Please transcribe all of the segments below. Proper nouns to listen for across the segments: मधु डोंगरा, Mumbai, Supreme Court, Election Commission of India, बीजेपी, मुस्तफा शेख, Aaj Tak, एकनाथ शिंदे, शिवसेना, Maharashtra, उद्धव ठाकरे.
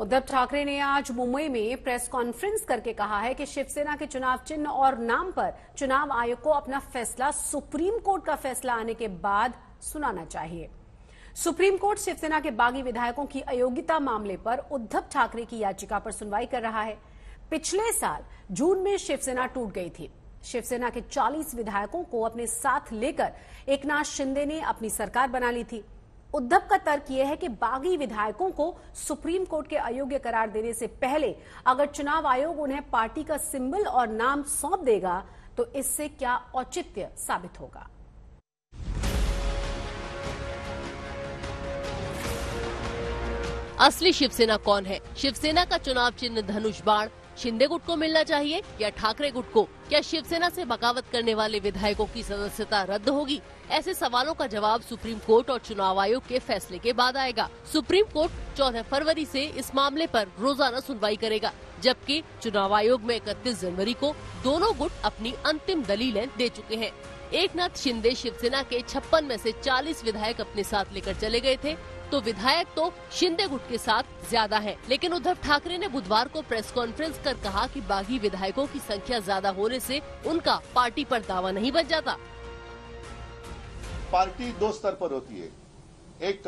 उद्धव ठाकरे ने आज मुंबई में प्रेस कॉन्फ्रेंस करके कहा है कि शिवसेना के चुनाव चिन्ह और नाम पर चुनाव आयोग को अपना फैसला सुप्रीम कोर्ट का फैसला आने के बाद सुनाना चाहिए। सुप्रीम कोर्ट शिवसेना के बागी विधायकों की अयोग्यता मामले पर उद्धव ठाकरे की याचिका पर सुनवाई कर रहा है। पिछले साल जून में शिवसेना टूट गई थी। शिवसेना के 40 विधायकों को अपने साथ लेकर एकनाथ शिंदे ने अपनी सरकार बना ली थी। उद्धव का तर्क यह है कि बागी विधायकों को सुप्रीम कोर्ट के अयोग्य करार देने से पहले अगर चुनाव आयोग उन्हें पार्टी का सिंबल और नाम सौंप देगा तो इससे क्या औचित्य साबित होगा। असली शिवसेना कौन है? शिवसेना का चुनाव चिन्ह धनुष बाण शिंदे गुट को मिलना चाहिए या ठाकरे गुट को? क्या शिवसेना से बगावत करने वाले विधायकों की सदस्यता रद्द होगी? ऐसे सवालों का जवाब सुप्रीम कोर्ट और चुनाव आयोग के फैसले के बाद आएगा। सुप्रीम कोर्ट 14 फरवरी से इस मामले पर रोजाना सुनवाई करेगा, जबकि चुनाव आयोग में 31 जनवरी को दोनों गुट अपनी अंतिम दलीलें दे चुके हैं। एकनाथ शिंदे शिवसेना के 56 में से 40 विधायक अपने साथ लेकर चले गए थे, तो विधायक तो शिंदे गुट के साथ ज्यादा है। लेकिन उद्धव ठाकरे ने बुधवार को प्रेस कॉन्फ्रेंस कर कहा कि बागी विधायकों की संख्या ज्यादा होने से उनका पार्टी पर दावा नहीं बच जाता। पार्टी दो स्तर पर होती है, एक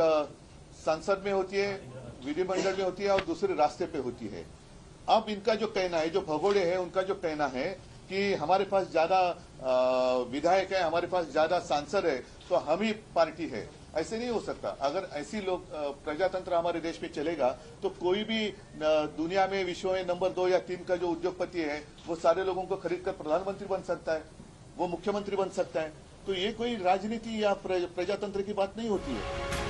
संसद में होती है, विधिमंडल में होती है और दूसरे रास्ते पे होती है। अब इनका जो कहना है, जो भगोड़े है, उनका जो कहना है कि हमारे पास ज्यादा विधायक है, हमारे पास ज्यादा सांसद है तो हम ही पार्टी है, ऐसे नहीं हो सकता। अगर ऐसी लोग प्रजातंत्र हमारे देश में चलेगा तो कोई भी दुनिया में विश्व में नंबर 2 या 3 का जो उद्योगपति है वो सारे लोगों को खरीद कर प्रधानमंत्री बन सकता है, वो मुख्यमंत्री बन सकता है। तो ये कोई राजनीति या प्रजातंत्र की बात नहीं होती है।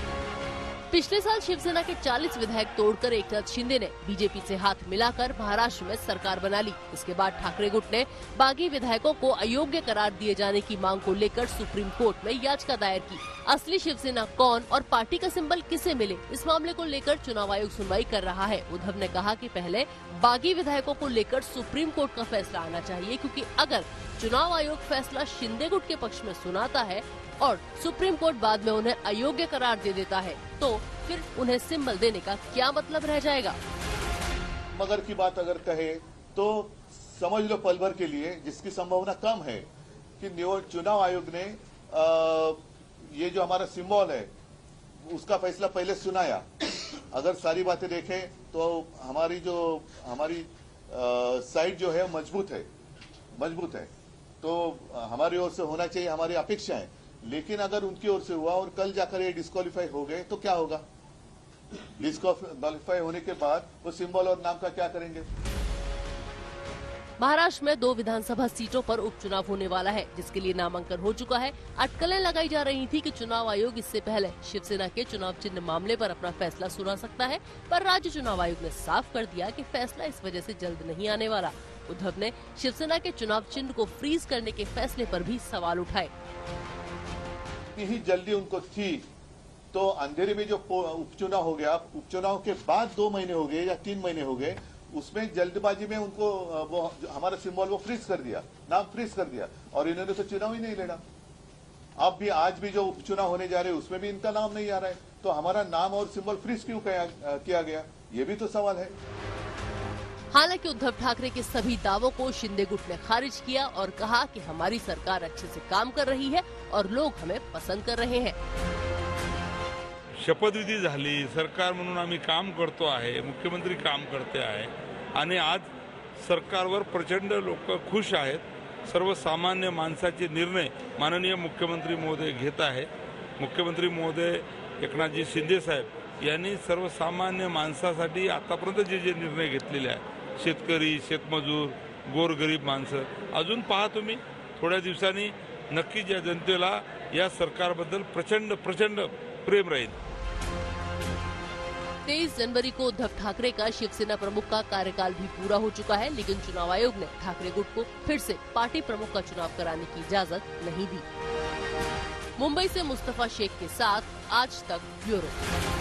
पिछले साल शिवसेना के 40 विधायक तोड़कर एकनाथ शिंदे ने बीजेपी से हाथ मिलाकर महाराष्ट्र में सरकार बना ली। इसके बाद ठाकरे गुट ने बागी विधायकों को अयोग्य करार दिए जाने की मांग को लेकर सुप्रीम कोर्ट में याचिका दायर की। असली शिवसेना कौन और पार्टी का सिंबल किसे मिले, इस मामले को लेकर चुनाव आयोग सुनवाई कर रहा है। उद्धव ने कहा कि पहले बागी विधायकों को लेकर सुप्रीम कोर्ट का फैसला आना चाहिए, क्योंकि अगर चुनाव आयोग फैसला शिंदे गुट के पक्ष में सुनाता है और सुप्रीम कोर्ट बाद में उन्हें अयोग्य करार दे देता है तो फिर उन्हें सिंबल देने का क्या मतलब रह जाएगा। मगर की बात अगर कहे तो समझ लो पल भर के लिए, जिसकी संभावना कम है कि चुनाव आयोग ने ये जो हमारा सिंबल है उसका फैसला पहले सुनाया। अगर सारी बातें देखें तो हमारी साइड जो है मजबूत है तो हमारी ओर से होना चाहिए, हमारी अपेक्षा है। लेकिन अगर उनकी ओर से हुआ और कल जाकर ये डिस्क्वालीफाई हो गए तो क्या होगा? डिस्क्वालीफाई होने के बाद वो सिंबल और नाम का क्या करेंगे? महाराष्ट्र में 2 विधानसभा सीटों पर उपचुनाव होने वाला है, जिसके लिए नामांकन हो चुका है। अटकलें लगाई जा रही थी कि चुनाव आयोग इससे पहले शिवसेना के चुनाव चिन्ह मामले पर अपना फैसला सुना सकता है, पर राज्य चुनाव आयोग ने साफ कर दिया कि फैसला इस वजह से जल्द नहीं आने वाला। उद्धव ने शिवसेना के चुनाव चिन्ह को फ्रीज करने के फैसले पर भी सवाल उठाए। ही जल्दी उनको थी तो अंधेरे में जो उपचुनाव हो गया, उपचुनाव के बाद 2 महीने हो गए या 3 महीने हो गए, उसमें जल्दबाजी में उनको वो हमारा सिंबल वो फ्रीज कर दिया, नाम फ्रीज कर दिया और इन्होंने तो चुनाव ही नहीं लेना। अब भी आज भी जो उपचुनाव होने जा रहे हैं उसमें भी इनका नाम नहीं आ रहा है, तो हमारा नाम और सिंबल फ्रीज क्यों किया गया, ये भी तो सवाल है। हालांकि उद्धव ठाकरे के सभी दावों को शिंदे गुट ने खारिज किया और कहा कि हमारी सरकार अच्छे से काम कर रही है और लोग हमें पसंद कर रहे हैं। शपथविधी झाली, सरकार म्हणून आम्ही काम करतो आहे, मुख्यमंत्री काम करते आहे आणि आज सरकारवर प्रचंड लोक खुश आहेत। सर्वसामान्य माणसाचे निर्णय माननीय मुख्यमंत्री महोदय घेत आहे। मुख्यमंत्री महोदय एकनाथजी शिंदे साहेब यांनी सर्वसामान्य माणसासाठी आतापर्यंत जे जे निर्णय घेतलेले आहेत, शेतकरी, शेतमजूर, गोरगरीब माणसं, अजून पहा तुम्ही थोड्या दिवसांनी नक्की ज्या जनतेला या सरकारबद्दल प्रचंड प्रचंड प्रेम राहील। 23 जनवरी को उद्धव ठाकरे का शिवसेना प्रमुख का कार्यकाल भी पूरा हो चुका है, लेकिन चुनाव आयोग ने ठाकरे गुट को फिर से पार्टी प्रमुख का चुनाव कराने की इजाजत नहीं दी। मुंबई से मुस्तफा शेख के साथ आज तक ब्यूरो।